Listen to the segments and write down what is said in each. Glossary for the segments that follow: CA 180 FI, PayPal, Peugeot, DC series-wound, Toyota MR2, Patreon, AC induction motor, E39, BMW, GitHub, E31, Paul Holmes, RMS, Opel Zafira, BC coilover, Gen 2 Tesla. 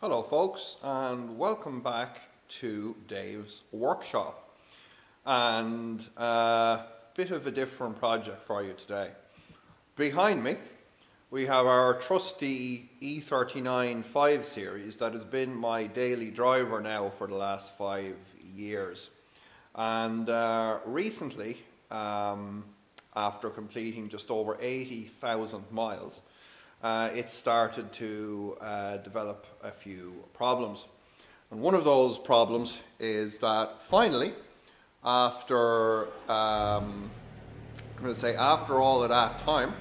Hello folks, and welcome back to Dave's workshop, and a bit of a different project for you today. Behind me we have our trusty E39 5 series that has been my daily driver now for the last 5 years, and recently after completing just over 80,000 miles it started to develop a few problems. And one of those problems is that finally, after I'm going to say after all of that time,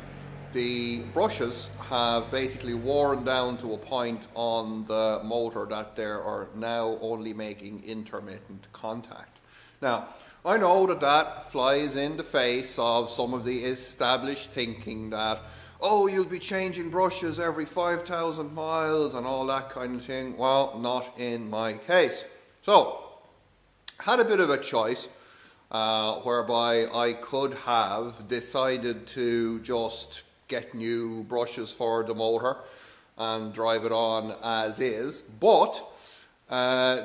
the brushes have basically worn down to a point on the motor that they are now only making intermittent contact. Now, I know that that flies in the face of some of the established thinking that, oh, you'll be changing brushes every 5,000 miles and all that kind of thing. Well, not in my case. So, had a bit of a choice whereby I could have decided to just get new brushes for the motor and drive it on as is, but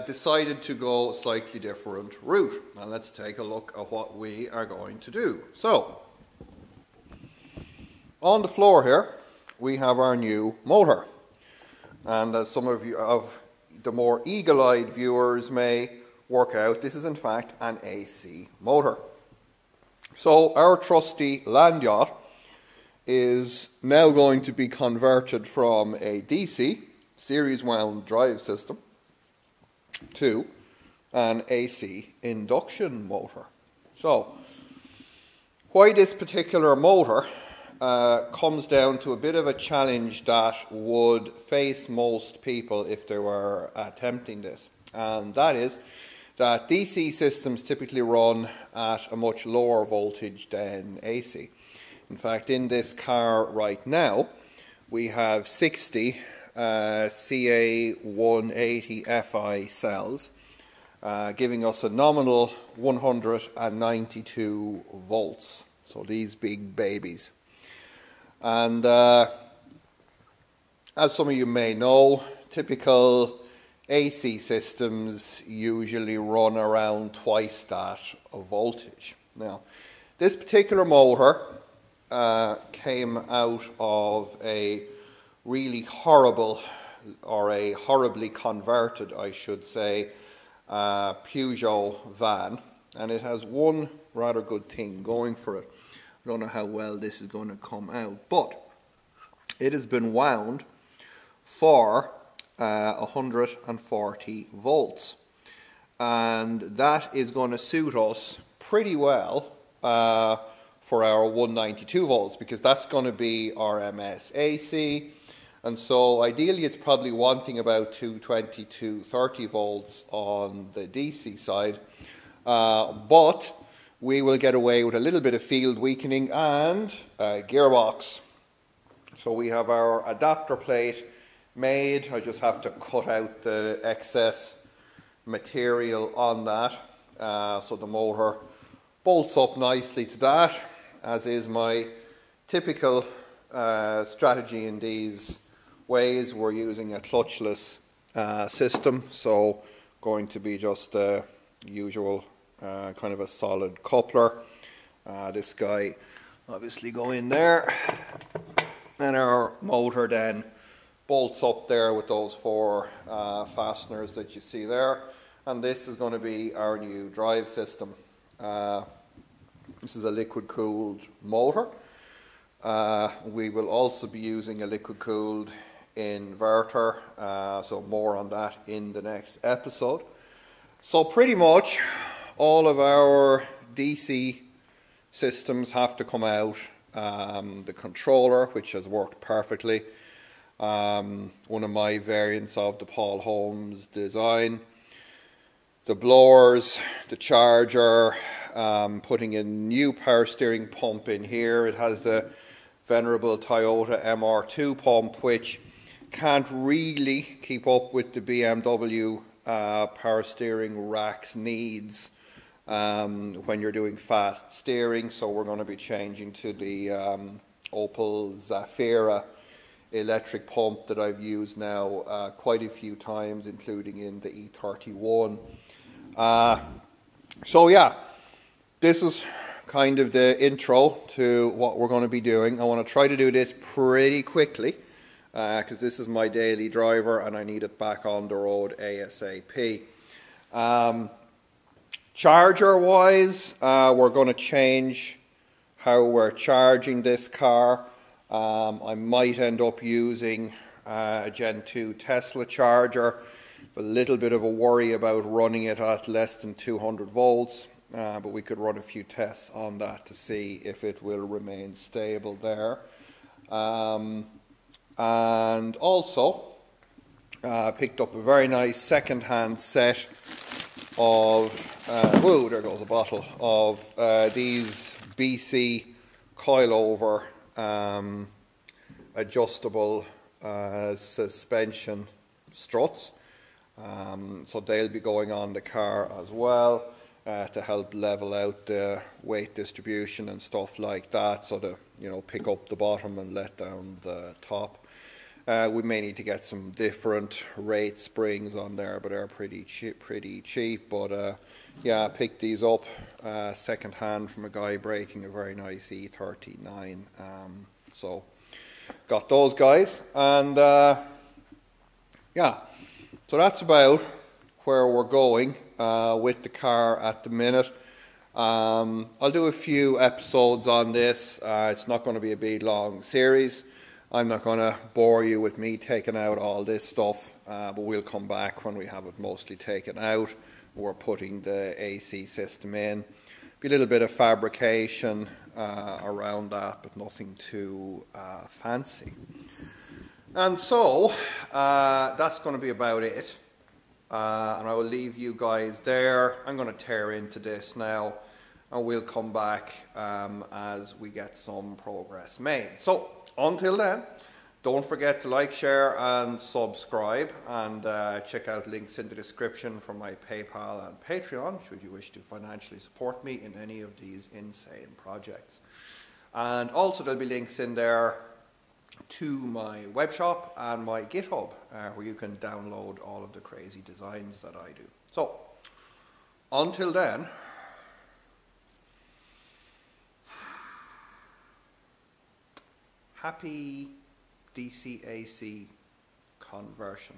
decided to go a slightly different route. And let's take a look at what we are going to do. So, on the floor here, we have our new motor. And as some of you of the more eagle-eyed viewers may work out, this is in fact an AC motor. So our trusty land yacht is now going to be converted from a DC series-wound drive system to an AC induction motor. So, why this particular motor comes down to a bit of a challenge that would face most people if they were attempting this. And that is that DC systems typically run at a much lower voltage than AC. In fact, in this car right now, we have 60 CA 180 FI cells, giving us a nominal 192 volts. So these big babies. And as some of you may know, typical AC systems usually run around twice that voltage. Now, this particular motor came out of a really horrible, or a horribly converted, I should say, Peugeot van. And it has one rather good thing going for it. I don't know how well this is going to come out, but it has been wound for 140 volts, and that is going to suit us pretty well for our 192 volts, because that's going to be RMS AC, and so ideally it's probably wanting about 220 to 30 volts on the DC side, but we will get away with a little bit of field weakening and a gearbox. So we have our adapter plate made. I just have to cut out the excess material on that. So the motor bolts up nicely to that, as is my typical strategy in these ways. We're using a clutchless system, so going to be just the usual kind of a solid coupler. This guy obviously go in there, and our motor then bolts up there with those four fasteners that you see there, and this is going to be our new drive system. This is a liquid cooled motor. We will also be using a liquid cooled inverter, so more on that in the next episode. So pretty much all of our DC systems have to come out. The controller, which has worked perfectly, one of my variants of the Paul Holmes design, the blowers, the charger, putting a new power steering pump in here. It has the venerable Toyota MR2 pump, which can't really keep up with the BMW power steering rack's needs. when you're doing fast steering. So we're going to be changing to the Opel Zafira electric pump that I've used now quite a few times, including in the E31. So yeah, this is kind of the intro to what we're going to be doing. I want to try to do this pretty quickly because this is my daily driver and I need it back on the road ASAP. Charger wise, we're going to change how we're charging this car. I might end up using a Gen 2 Tesla charger, but a little bit of a worry about running it at less than 200 volts. But we could run a few tests on that to see if it will remain stable there. And also, picked up a very nice second-hand set of, oh, there goes a bottle, of these BC coilover adjustable suspension struts. So they'll be going on the car as well to help level out the weight distribution and stuff like that, so to, you know, pick up the bottom and let down the top. We may need to get some different rate springs on there, but they're pretty cheap. But yeah, I picked these up second hand from a guy breaking a very nice E39. So got those guys, and yeah, so that's about where we're going with the car at the minute. I'll do a few episodes on this. It's not going to be a big long series. I'm not going to bore you with me taking out all this stuff, but we'll come back when we have it mostly taken out. We're putting the AC system in. Be a little bit of fabrication around that, but nothing too fancy. And so that's going to be about it. And I will leave you guys there. I'm going to tear into this now, and we'll come back as we get some progress made. So until then, don't forget to like, share, and subscribe, and check out links in the description for my PayPal and Patreon should you wish to financially support me in any of these insane projects. And also there'll be links in there to my webshop and my GitHub, where you can download all of the crazy designs that I do. So until then, happy DCAC conversion.